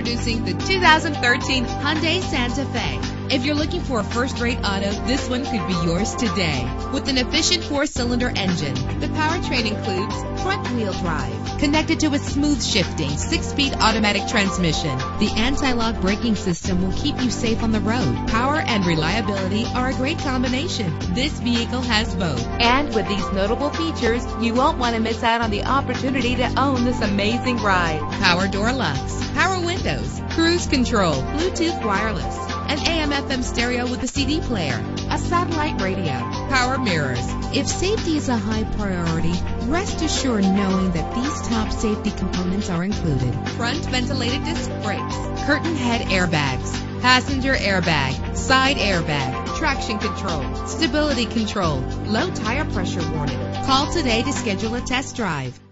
Introducing the 2013 Hyundai Santa Fe. If you're looking for a first-rate auto, this one could be yours today. With an efficient 4-cylinder engine, the powertrain includes front-wheel drive, connected to a smooth-shifting 6-speed automatic transmission. The anti-lock braking system will keep you safe on the road. Power and reliability are a great combination. This vehicle has both. And with these notable features, you won't want to miss out on the opportunity to own this amazing ride. Power door locks, power windows, cruise control, Bluetooth wireless, an AM/FM stereo with a CD player, a satellite radio, power mirrors. If safety is a high priority, rest assured knowing that these top safety components are included. Front ventilated disc brakes, curtain head airbags, passenger airbag, side airbag, traction control, stability control, low tire pressure warning. Call today to schedule a test drive.